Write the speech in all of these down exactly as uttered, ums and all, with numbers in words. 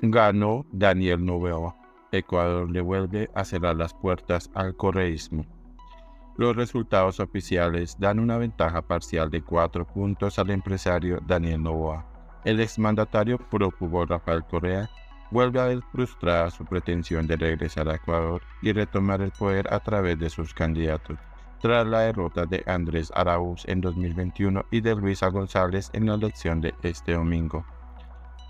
ganó Daniel Noboa. Ecuador le vuelve a cerrar las puertas al correísmo. Los resultados oficiales dan una ventaja parcial de cuatro puntos al empresario Daniel Noboa. El exmandatario prófugo Rafael Correa vuelve a ver frustrada su pretensión de regresar a Ecuador y retomar el poder a través de sus candidatos, tras la derrota de Andrés Araúz en dos mil veintiuno y de Luisa González en la elección de este domingo.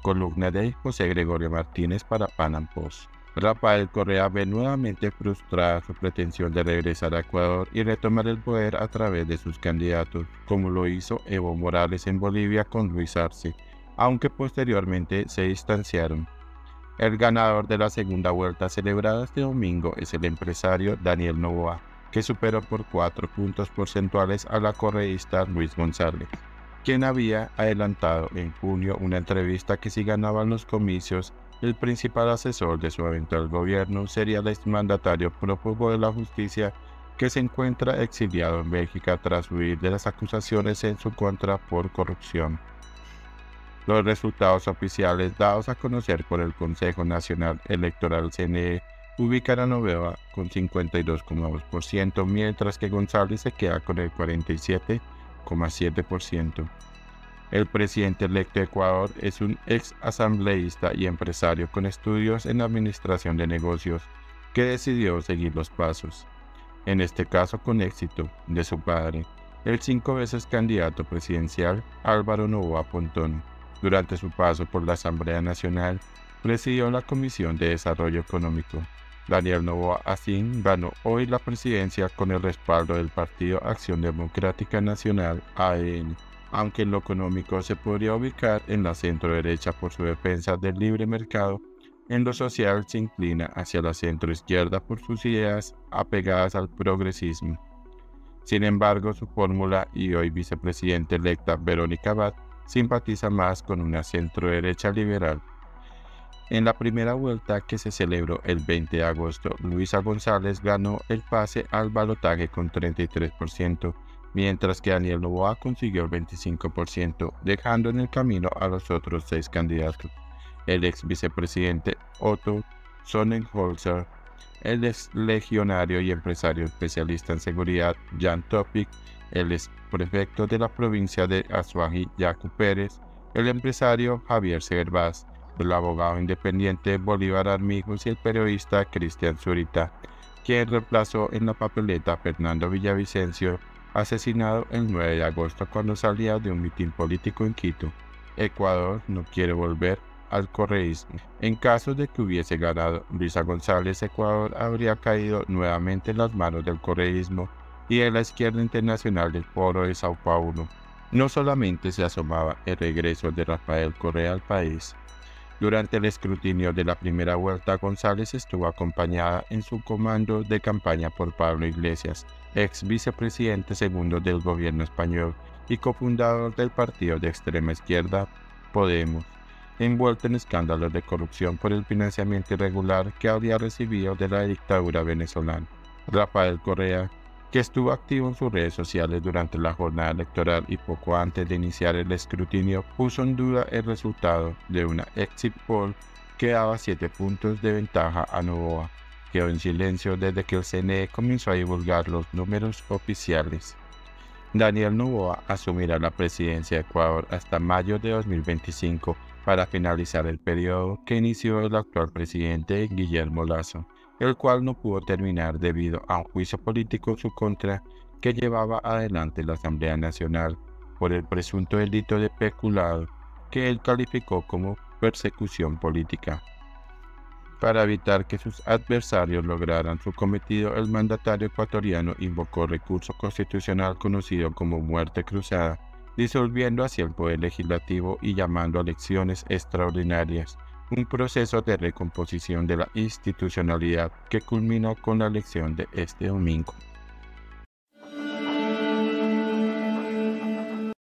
Columna de José Gregorio Martínez para Panam Post. Rafael Correa ve nuevamente frustrada su pretensión de regresar a Ecuador y retomar el poder a través de sus candidatos, como lo hizo Evo Morales en Bolivia con Luis Arce, aunque posteriormente se distanciaron. El ganador de la segunda vuelta celebrada este domingo es el empresario Daniel Noboa, que superó por cuatro puntos porcentuales a la correísta Luis González, quien había adelantado en junio una entrevista que si ganaban los comicios, el principal asesor de su eventual gobierno sería el exmandatario prófugo de la justicia que se encuentra exiliado en Bélgica tras huir de las acusaciones en su contra por corrupción. Los resultados oficiales dados a conocer por el Consejo Nacional Electoral C N E ubican a Noboa con cincuenta y dos coma dos por ciento, mientras que González se queda con el cuarenta y siete coma siete por ciento. El presidente electo de Ecuador es un ex asambleísta y empresario con estudios en administración de negocios que decidió seguir los pasos, en este caso con éxito, de su padre, el cinco veces candidato presidencial Álvaro Noboa Pontón. Durante su paso por la Asamblea Nacional, presidió la Comisión de Desarrollo Económico. Daniel Noboa así ganó hoy la presidencia con el respaldo del Partido Acción Democrática Nacional A D N, aunque en lo económico se podría ubicar en la centro-derecha por su defensa del libre mercado, en lo social se inclina hacia la centro-izquierda por sus ideas apegadas al progresismo. Sin embargo, su fórmula y hoy vicepresidenta electa Verónica Abad simpatiza más con una centro-derecha liberal. En la primera vuelta que se celebró el veinte de agosto, Luisa González ganó el pase al balotaje con treinta y tres por ciento, mientras que Daniel Noboa consiguió el veinticinco por ciento, dejando en el camino a los otros seis candidatos: el ex vicepresidente Otto Sonnenholzer, el ex legionario y empresario especialista en seguridad Jan Topic, el ex prefecto de la provincia de Azuaji Yaku Pérez, el empresario Javier Cerbás, el abogado independiente Bolívar Armijos y el periodista Cristian Zurita, quien reemplazó en la papeleta a Fernando Villavicencio, asesinado el nueve de agosto cuando salía de un mitin político en Quito. Ecuador no quiere volver al correísmo. En caso de que hubiese ganado Luisa González, Ecuador habría caído nuevamente en las manos del correísmo y de la izquierda internacional del Foro de Sao Paulo. No solamente se asomaba el regreso de Rafael Correa al país. Durante el escrutinio de la primera vuelta, González estuvo acompañada en su comando de campaña por Pablo Iglesias, ex vicepresidente segundo del gobierno español y cofundador del partido de extrema izquierda Podemos, envuelto en escándalos de corrupción por el financiamiento irregular que había recibido de la dictadura venezolana. Rafael Correa, que estuvo activo en sus redes sociales durante la jornada electoral y poco antes de iniciar el escrutinio, puso en duda el resultado de una exit poll que daba siete puntos de ventaja a Noboa. Quedó en silencio desde que el C N E comenzó a divulgar los números oficiales. Daniel Noboa asumirá la presidencia de Ecuador hasta mayo de dos mil veinticinco para finalizar el periodo que inició el actual presidente Guillermo Lasso, el cual no pudo terminar debido a un juicio político en su contra que llevaba adelante la Asamblea Nacional por el presunto delito de peculado que él calificó como persecución política. Para evitar que sus adversarios lograran su cometido, el mandatario ecuatoriano invocó recurso constitucional conocido como muerte cruzada, disolviendo así el poder legislativo y llamando a elecciones extraordinarias, un proceso de recomposición de la institucionalidad que culminó con la elección de este domingo.